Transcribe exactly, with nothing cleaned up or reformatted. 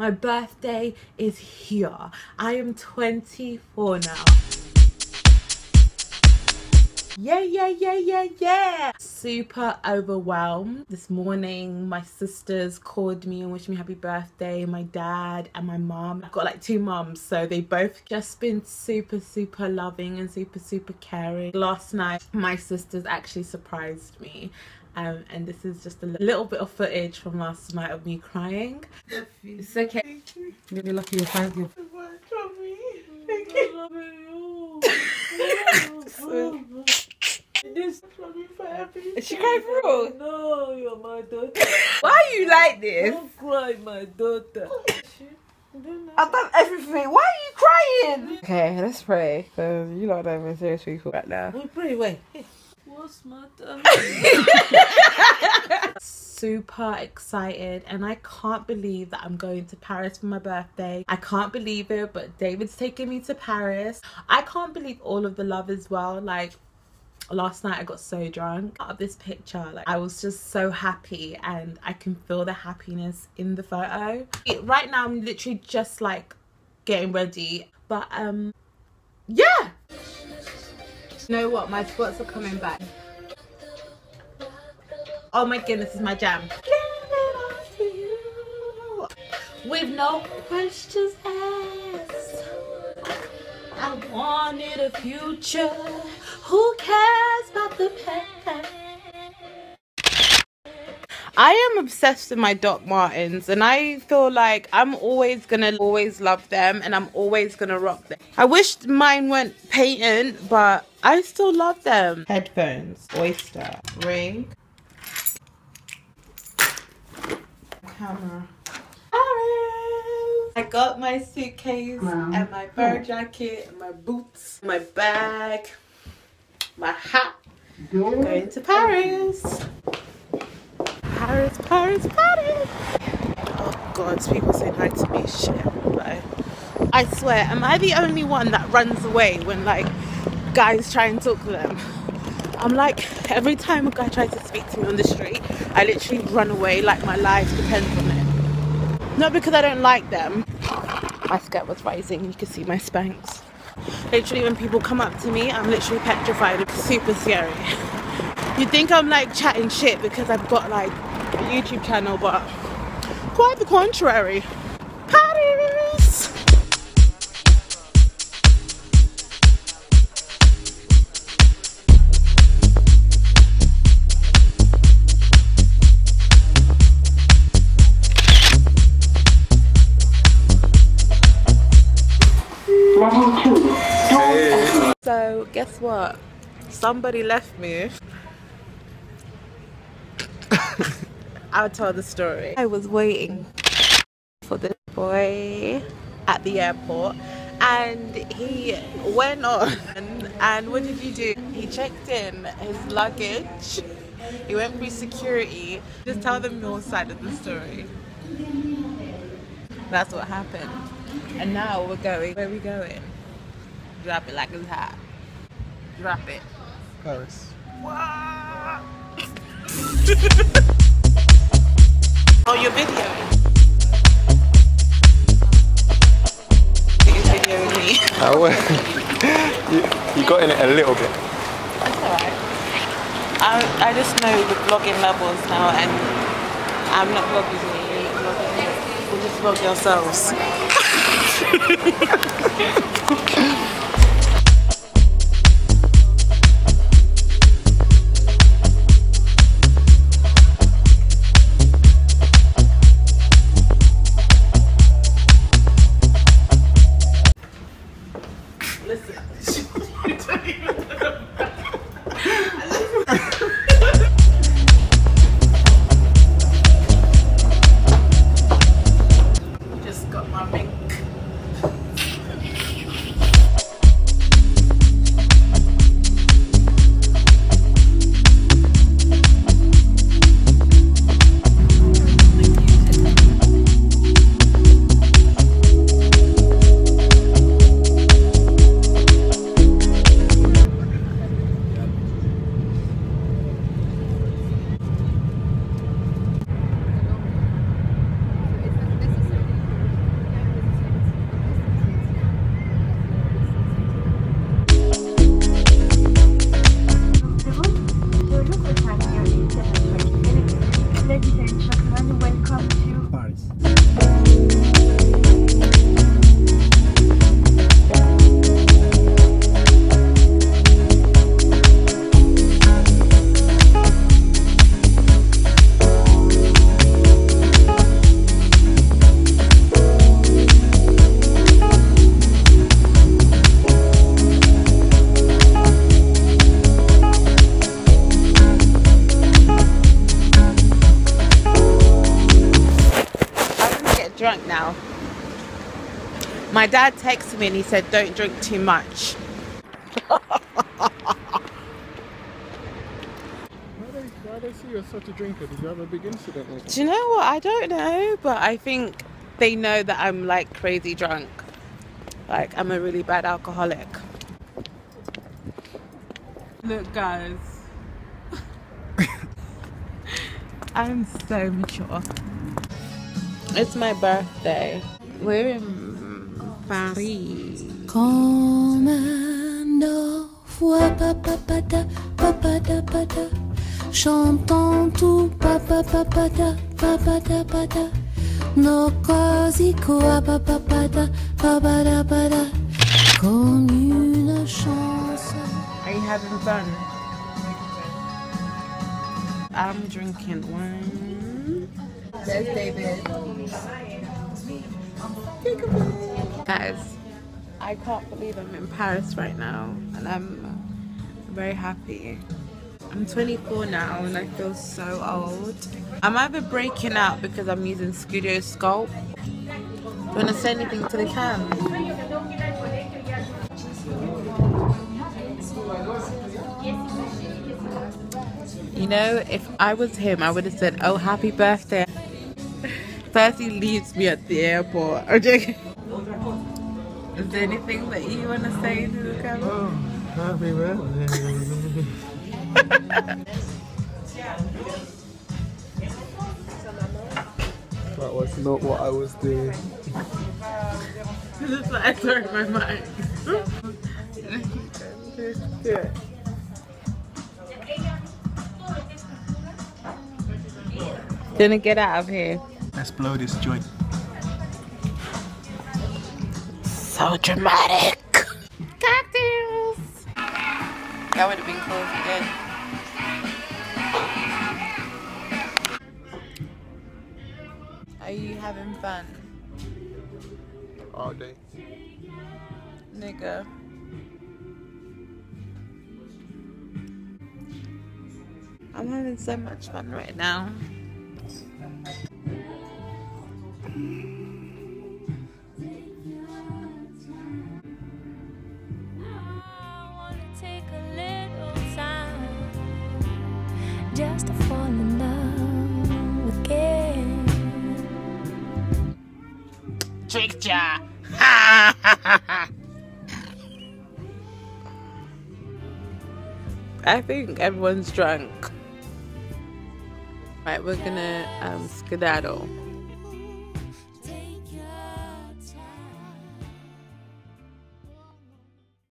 My birthday is here. I am twenty-four now. Yeah, yeah, yeah, yeah, yeah. Super overwhelmed. This morning, my sisters called me and wished me happy birthday. My dad and my mom. I've got like two moms, so they both just been super, super loving and super, super caring. Last night, my sisters actually surprised me. Um, and this is just a little bit of footage from last night of me crying. It's okay. You'll be lucky you'll find your She cried for real? No, you're my daughter. Why are you like this? Don't cry, my daughter. I've done everything. Why are you crying? Okay, let's pray. Because you lot don't even serious people right now. We pray, wait. What's my time? Super excited, and I can't believe that I'm going to Paris for my birthday. I can't believe it, but David's taking me to Paris. I can't believe all of the love as well. Like, last night I got so drunk. Out of this picture, like, I was just so happy, and I can feel the happiness in the photo. It, right now I'm literally just like getting ready, but um yeah. You know what, my spots are coming back. Oh my goodness, this is my jam. With no questions asked, I wanted a future. Who cares about the past? I am obsessed with my Doc Martens, and I feel like I'm always gonna always love them, and I'm always gonna rock them. I wish mine weren't patent, but I still love them. Headphones, oyster, ring, camera. I got my suitcase wow. and my fur jacket and my boots, my bag, my hat. I'm going to Paris. Paris, Paris, Paris! Oh God, people saying hi to me, shit. Like, I swear, am I the only one that runs away when like guys try and talk to them? I'm like, every time a guy tries to speak to me on the street, I literally run away like my life depends on it. Not because I don't like them. My skirt was rising, you can see my spanks. Literally when people come up to me, I'm literally petrified. It's super scary. You think I'm like chatting shit because I've got like a YouTube channel, but quite the contrary. Paris! Level two. Hey. So guess what? Somebody left me. I'll tell the story. I was waiting for this boy at the airport, and he went on. And, and what did he do? He checked in his luggage. He went through security. Just tell them your side of the story. That's what happened. And now we're going. Where are we going? Drop it like it's hot. Drop it. Paris. What? Oh, you're videoing. You're videoing me. Oh, well. you, you got in it a little bit. That's alright. I, I just know the vlogging levels now, and I'm not vlogging you. You're vlogging me. We'll just vlog yourselves. Just got my mink. drunk now. My dad texted me and he said, don't drink too much. Why do I see you're such a drinker? Did you have a big incident like that? Do you know what? I don't know, but I think they know that I'm like crazy drunk. Like, I'm a really bad alcoholic. Look, guys. I'm so mature. It's my birthday. We're in Paris. Commando, voix, papapada, papada, papada. Chantant tout, papapada, papada, papada. No cosico, papapada, papada, papada. Comme une chanson. Are you having fun? I'm drinking wine. Yes, David. Guys, I can't believe I'm in Paris right now, and I'm very happy. I'm twenty-four now and I feel so old. I'm either breaking out because I'm using Studio Sculpt. You want to say anything to the cam? You know, if I was him, I would have said, oh, happy birthday. First he leaves me at the airport. Okay. Is there anything that you want to say to the camera? Oh, happy birthday. That was not what I was doing. This is what I saw in my mind. Do it. Gonna get out of here. Let's blow this joint. So dramatic. Cocktails. That would have been cool if you did. Are you having fun? All day. Nigga. I'm having so much fun right now. Tricked ya! I think everyone's drunk. Right, we're gonna um, skedaddle.